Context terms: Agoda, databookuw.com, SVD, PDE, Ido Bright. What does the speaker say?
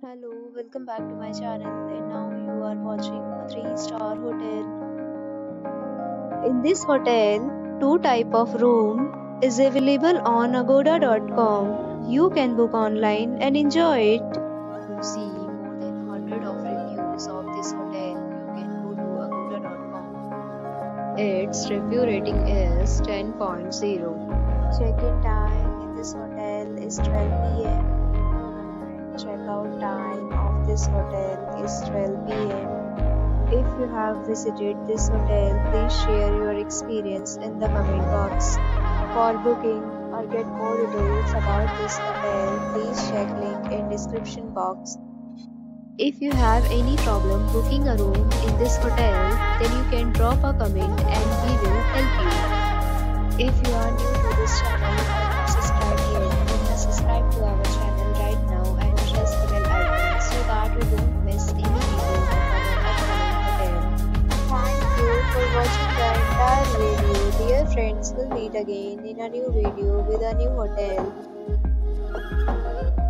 Hello, welcome back to my channel, and now you are watching a 3-star hotel. In this hotel, 2 type of room is available on agoda.com. You can book online and enjoy it. To see more than 100 of reviews of this hotel, you can go to agoda.com. Its review rating is 10.0. Check-in time in this hotel is 12 p.m. Check-out time of this hotel is 12 p.m. If you have visited this hotel, please share your experience in the comment box. For booking or get more details about this hotel, please check link in description box. If you have any problem booking a room in this hotel, then you can drop a comment and we will help you. If you are new to this channel and not subscribed yet, then subscribe to our channel right now and press the bell icon so that you don't miss any video of our upcoming hotel. Thank you for watching the entire video. Dear friends, we'll meet again in a new video with a new hotel.